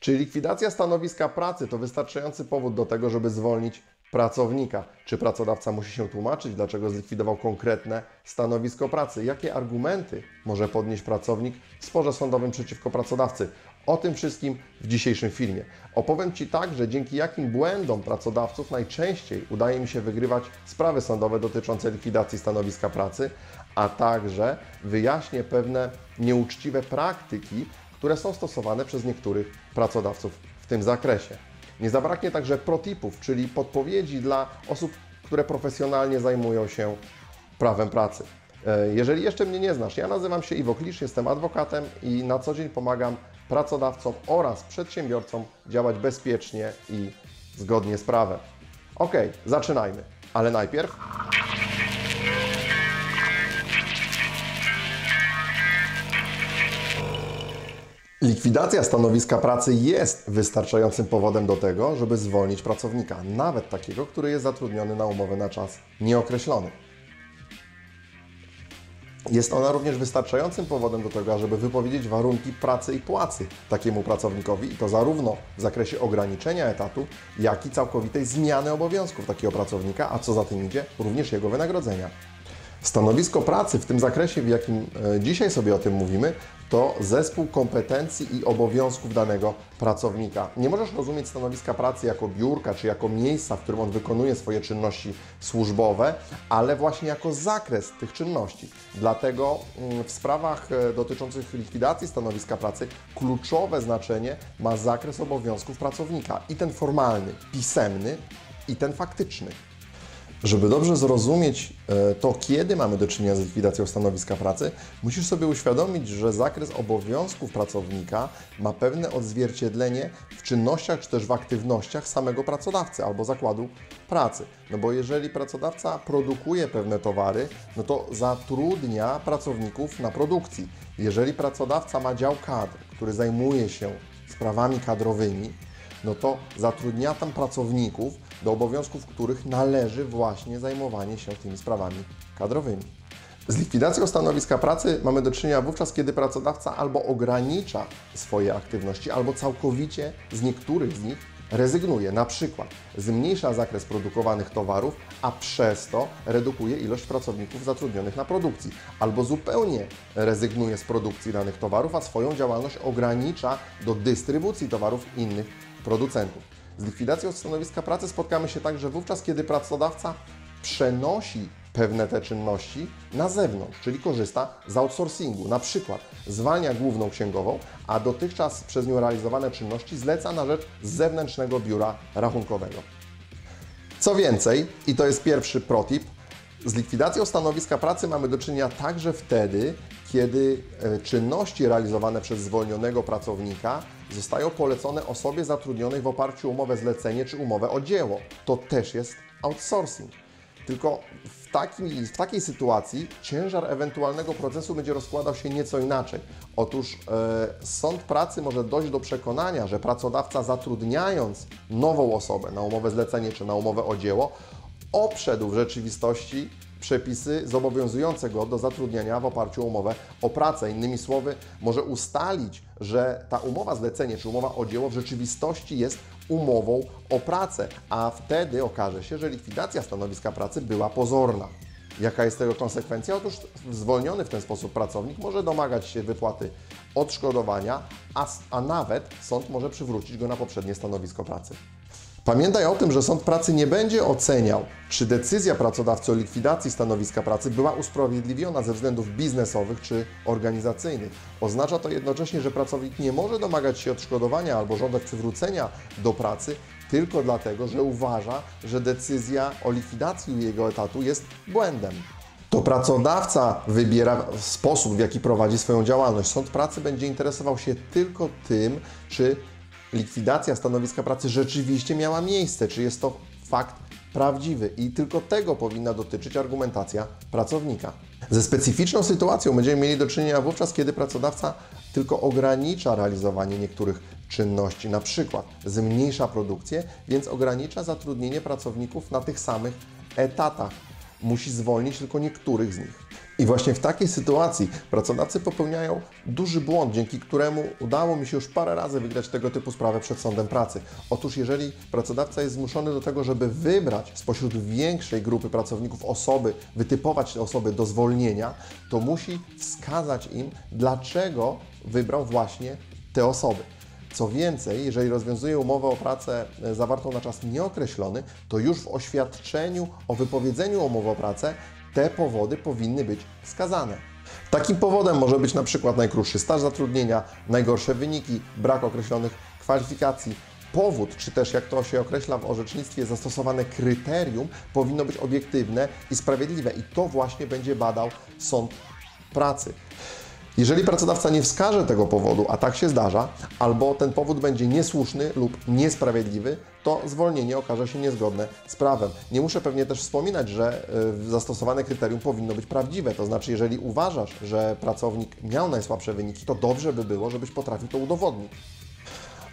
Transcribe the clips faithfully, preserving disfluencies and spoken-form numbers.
Czy likwidacja stanowiska pracy to wystarczający powód do tego, żeby zwolnić pracownika? Czy pracodawca musi się tłumaczyć, dlaczego zlikwidował konkretne stanowisko pracy? Jakie argumenty może podnieść pracownik w sporze sądowym przeciwko pracodawcy? O tym wszystkim w dzisiejszym filmie. Opowiem Ci także, dzięki jakim błędom pracodawców najczęściej udaje mi się wygrywać sprawy sądowe dotyczące likwidacji stanowiska pracy, a także wyjaśnię pewne nieuczciwe praktyki, które są stosowane przez niektórych pracodawców w tym zakresie. Nie zabraknie także protipów, czyli podpowiedzi dla osób, które profesjonalnie zajmują się prawem pracy. Jeżeli jeszcze mnie nie znasz, ja nazywam się Iwo Klisz, jestem adwokatem i na co dzień pomagam pracodawcom oraz przedsiębiorcom działać bezpiecznie i zgodnie z prawem. Ok, zaczynajmy, ale najpierw... Likwidacja stanowiska pracy jest wystarczającym powodem do tego, żeby zwolnić pracownika, nawet takiego, który jest zatrudniony na umowę na czas nieokreślony. Jest ona również wystarczającym powodem do tego, żeby wypowiedzieć warunki pracy i płacy takiemu pracownikowi i to zarówno w zakresie ograniczenia etatu, jak i całkowitej zmiany obowiązków takiego pracownika, a co za tym idzie, również jego wynagrodzenia. Stanowisko pracy w tym zakresie, w jakim dzisiaj sobie o tym mówimy, to zespół kompetencji i obowiązków danego pracownika. Nie możesz rozumieć stanowiska pracy jako biurka, czy jako miejsca, w którym on wykonuje swoje czynności służbowe, ale właśnie jako zakres tych czynności. Dlatego w sprawach dotyczących likwidacji stanowiska pracy kluczowe znaczenie ma zakres obowiązków pracownika. I ten formalny, pisemny, i ten faktyczny. Żeby dobrze zrozumieć to, kiedy mamy do czynienia z likwidacją stanowiska pracy, musisz sobie uświadomić, że zakres obowiązków pracownika ma pewne odzwierciedlenie w czynnościach czy też w aktywnościach samego pracodawcy albo zakładu pracy. No bo jeżeli pracodawca produkuje pewne towary, no to zatrudnia pracowników na produkcji. Jeżeli pracodawca ma dział kadr, który zajmuje się sprawami kadrowymi, no to zatrudnia tam pracowników, do obowiązków których należy właśnie zajmowanie się tymi sprawami kadrowymi. Z likwidacją stanowiska pracy mamy do czynienia wówczas, kiedy pracodawca albo ogranicza swoje aktywności, albo całkowicie z niektórych z nich rezygnuje. Na przykład zmniejsza zakres produkowanych towarów, a przez to redukuje ilość pracowników zatrudnionych na produkcji. Albo zupełnie rezygnuje z produkcji danych towarów, a swoją działalność ogranicza do dystrybucji towarów innych producentów. Z likwidacją stanowiska pracy spotkamy się także wówczas, kiedy pracodawca przenosi pewne te czynności na zewnątrz, czyli korzysta z outsourcingu. Na przykład zwalnia główną księgową, a dotychczas przez nią realizowane czynności zleca na rzecz zewnętrznego biura rachunkowego. Co więcej, i to jest pierwszy protip, z likwidacją stanowiska pracy mamy do czynienia także wtedy, kiedy czynności realizowane przez zwolnionego pracownika zostają polecone osobie zatrudnionej w oparciu o umowę zlecenie czy umowę o dzieło. To też jest outsourcing. Tylko w, takim, w takiej sytuacji ciężar ewentualnego procesu będzie rozkładał się nieco inaczej. Otóż e, sąd pracy może dojść do przekonania, że pracodawca zatrudniając nową osobę na umowę zlecenie czy na umowę o dzieło, obszedł w rzeczywistości przepisy zobowiązujące go do zatrudniania w oparciu o umowę o pracę. Innymi słowy, może ustalić, że ta umowa zlecenie czy umowa o dzieło w rzeczywistości jest umową o pracę, a wtedy okaże się, że likwidacja stanowiska pracy była pozorna. Jaka jest tego konsekwencja? Otóż zwolniony w ten sposób pracownik może domagać się wypłaty odszkodowania, a, a nawet sąd może przywrócić go na poprzednie stanowisko pracy. Pamiętaj o tym, że sąd pracy nie będzie oceniał, czy decyzja pracodawcy o likwidacji stanowiska pracy była usprawiedliwiona ze względów biznesowych czy organizacyjnych. Oznacza to jednocześnie, że pracownik nie może domagać się odszkodowania albo żądać przywrócenia do pracy tylko dlatego, że uważa, że decyzja o likwidacji jego etatu jest błędem. To pracodawca wybiera sposób, w jaki prowadzi swoją działalność. Sąd pracy będzie interesował się tylko tym, czy likwidacja stanowiska pracy rzeczywiście miała miejsce, czy jest to fakt prawdziwy i tylko tego powinna dotyczyć argumentacja pracownika. Ze specyficzną sytuacją będziemy mieli do czynienia wówczas, kiedy pracodawca tylko ogranicza realizowanie niektórych czynności, na przykład zmniejsza produkcję, więc ogranicza zatrudnienie pracowników na tych samych etatach. Musi zwolnić tylko niektórych z nich. I właśnie w takiej sytuacji pracodawcy popełniają duży błąd, dzięki któremu udało mi się już parę razy wygrać tego typu sprawę przed sądem pracy. Otóż jeżeli pracodawca jest zmuszony do tego, żeby wybrać spośród większej grupy pracowników osoby, wytypować te osoby do zwolnienia, to musi wskazać im, dlaczego wybrał właśnie te osoby. Co więcej, jeżeli rozwiązuje umowę o pracę zawartą na czas nieokreślony, to już w oświadczeniu o wypowiedzeniu umowy o pracę te powody powinny być wskazane. Takim powodem może być na przykład najkrótszy staż zatrudnienia, najgorsze wyniki, brak określonych kwalifikacji. Powód, czy też jak to się określa w orzecznictwie, zastosowane kryterium powinno być obiektywne i sprawiedliwe i to właśnie będzie badał sąd pracy. Jeżeli pracodawca nie wskaże tego powodu, a tak się zdarza, albo ten powód będzie niesłuszny lub niesprawiedliwy, to zwolnienie okaże się niezgodne z prawem. Nie muszę pewnie też wspominać, że zastosowane kryterium powinno być prawdziwe, to znaczy jeżeli uważasz, że pracownik miał najsłabsze wyniki, to dobrze by było, żebyś potrafił to udowodnić.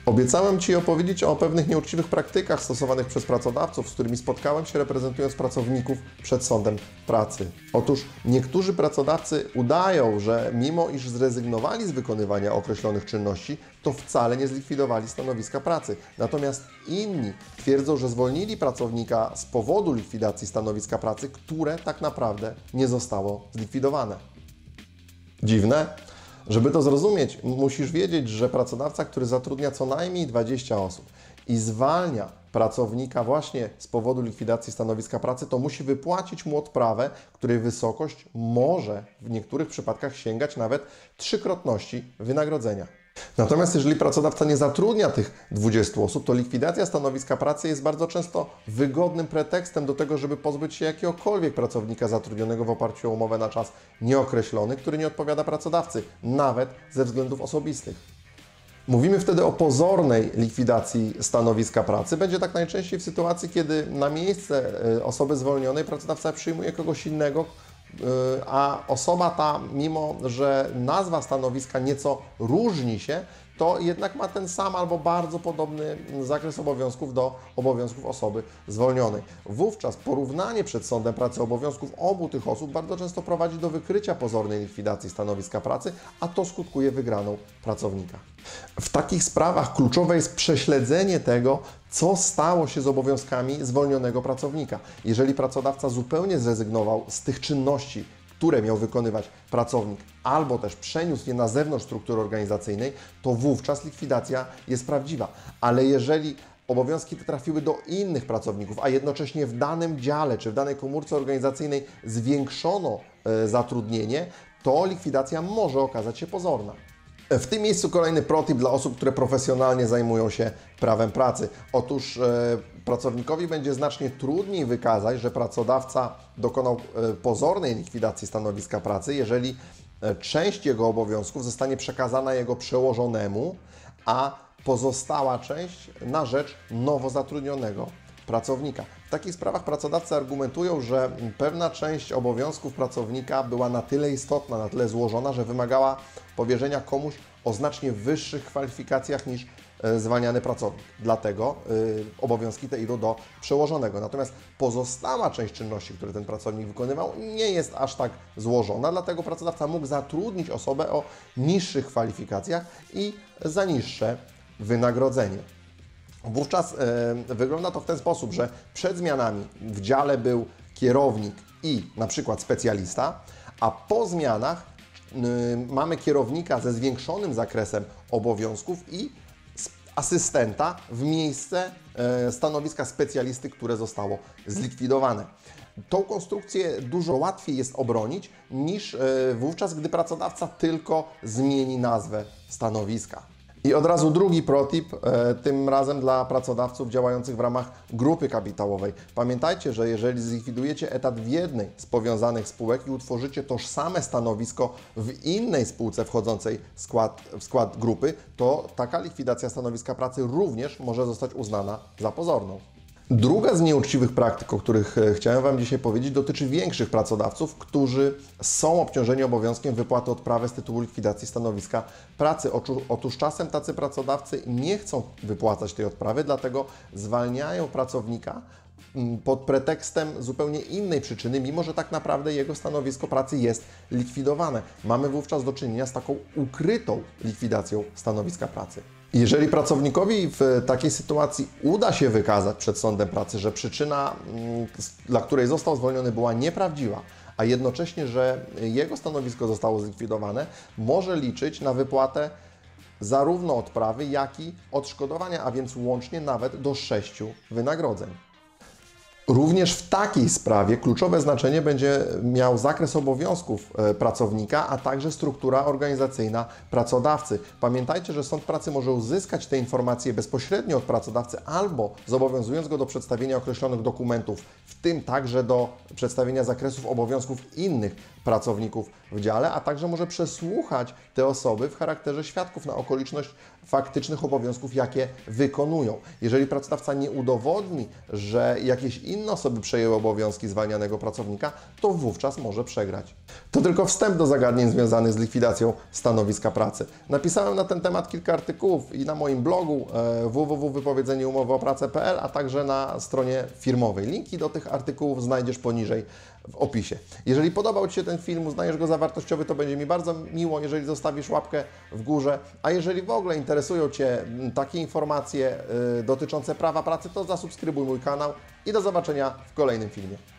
Obiecałem Ci opowiedzieć o pewnych nieuczciwych praktykach stosowanych przez pracodawców, z którymi spotkałem się reprezentując pracowników przed sądem pracy. Otóż niektórzy pracodawcy udają, że mimo iż zrezygnowali z wykonywania określonych czynności, to wcale nie zlikwidowali stanowiska pracy. Natomiast inni twierdzą, że zwolnili pracownika z powodu likwidacji stanowiska pracy, które tak naprawdę nie zostało zlikwidowane. Dziwne? Żeby to zrozumieć, musisz wiedzieć, że pracodawca, który zatrudnia co najmniej dwadzieścia osób i zwalnia pracownika właśnie z powodu likwidacji stanowiska pracy, to musi wypłacić mu odprawę, której wysokość może w niektórych przypadkach sięgać nawet trzykrotności wynagrodzenia. Natomiast jeżeli pracodawca nie zatrudnia tych dwudziestu osób, to likwidacja stanowiska pracy jest bardzo często wygodnym pretekstem do tego, żeby pozbyć się jakiegokolwiek pracownika zatrudnionego w oparciu o umowę na czas nieokreślony, który nie odpowiada pracodawcy, nawet ze względów osobistych. Mówimy wtedy o pozornej likwidacji stanowiska pracy. Będzie tak najczęściej w sytuacji, kiedy na miejsce osoby zwolnionej pracodawca przyjmuje kogoś innego, a osoba ta, mimo że nazwa stanowiska nieco różni się, to jednak ma ten sam albo bardzo podobny zakres obowiązków do obowiązków osoby zwolnionej. Wówczas porównanie przed sądem pracy obowiązków obu tych osób bardzo często prowadzi do wykrycia pozornej likwidacji stanowiska pracy, a to skutkuje wygraną pracownika. W takich sprawach kluczowe jest prześledzenie tego, co stało się z obowiązkami zwolnionego pracownika. Jeżeli pracodawca zupełnie zrezygnował z tych czynności, które miał wykonywać pracownik, albo też przeniósł je na zewnątrz struktury organizacyjnej, to wówczas likwidacja jest prawdziwa. Ale jeżeli obowiązki te trafiły do innych pracowników, a jednocześnie w danym dziale czy w danej komórce organizacyjnej zwiększono zatrudnienie, to likwidacja może okazać się pozorna. W tym miejscu kolejny protip dla osób, które profesjonalnie zajmują się prawem pracy. Otóż e, pracownikowi będzie znacznie trudniej wykazać, że pracodawca dokonał e, pozornej likwidacji stanowiska pracy, jeżeli e, część jego obowiązków zostanie przekazana jego przełożonemu, a pozostała część na rzecz nowo zatrudnionego pracownika. W takich sprawach pracodawcy argumentują, że pewna część obowiązków pracownika była na tyle istotna, na tyle złożona, że wymagała powierzenia komuś o znacznie wyższych kwalifikacjach niż zwalniany pracownik. Dlatego yy, obowiązki te idą do przełożonego. Natomiast pozostała część czynności, które ten pracownik wykonywał, nie jest aż tak złożona, dlatego pracodawca mógł zatrudnić osobę o niższych kwalifikacjach i za niższe wynagrodzenie. Wówczas yy, wygląda to w ten sposób, że przed zmianami w dziale był kierownik i na przykład specjalista, a po zmianach yy, mamy kierownika ze zwiększonym zakresem obowiązków i asystenta w miejsce yy, stanowiska specjalisty, które zostało zlikwidowane. Tą konstrukcję dużo łatwiej jest obronić niż yy, wówczas, gdy pracodawca tylko zmieni nazwę stanowiska. I od razu drugi protip, tym razem dla pracodawców działających w ramach grupy kapitałowej. Pamiętajcie, że jeżeli zlikwidujecie etat w jednej z powiązanych spółek i utworzycie tożsame stanowisko w innej spółce wchodzącej w skład, w skład grupy, to taka likwidacja stanowiska pracy również może zostać uznana za pozorną. Druga z nieuczciwych praktyk, o których chciałem Wam dzisiaj powiedzieć, dotyczy większych pracodawców, którzy są obciążeni obowiązkiem wypłaty odprawy z tytułu likwidacji stanowiska pracy. Otóż czasem tacy pracodawcy nie chcą wypłacać tej odprawy, dlatego zwalniają pracownika pod pretekstem zupełnie innej przyczyny, mimo że tak naprawdę jego stanowisko pracy jest likwidowane. Mamy wówczas do czynienia z taką ukrytą likwidacją stanowiska pracy. Jeżeli pracownikowi w takiej sytuacji uda się wykazać przed sądem pracy, że przyczyna, dla której został zwolniony, była nieprawdziwa, a jednocześnie, że jego stanowisko zostało zlikwidowane, może liczyć na wypłatę zarówno odprawy, jak i odszkodowania, a więc łącznie nawet do sześciu wynagrodzeń. Również w takiej sprawie kluczowe znaczenie będzie miał zakres obowiązków pracownika, a także struktura organizacyjna pracodawcy. Pamiętajcie, że sąd pracy może uzyskać te informacje bezpośrednio od pracodawcy albo zobowiązując go do przedstawienia określonych dokumentów, w tym także do przedstawienia zakresów obowiązków innych pracowników w dziale, a także może przesłuchać te osoby w charakterze świadków na okoliczność faktycznych obowiązków, jakie wykonują. Jeżeli pracodawca nie udowodni, że jakieś inne osoby przejęły obowiązki zwalnianego pracownika, to wówczas może przegrać. To tylko wstęp do zagadnień związanych z likwidacją stanowiska pracy. Napisałem na ten temat kilka artykułów i na moim blogu w w w kropka wypowiedzenie umowy o prace kropka p l, a także na stronie firmowej. Linki do tych artykułów znajdziesz poniżej w opisie. Jeżeli podobał Ci się ten film, uznajesz go za wartościowy, to będzie mi bardzo miło, jeżeli zostawisz łapkę w górze, a jeżeli w ogóle interesują Cię takie informacje dotyczące prawa pracy, to zasubskrybuj mój kanał i do zobaczenia w kolejnym filmie.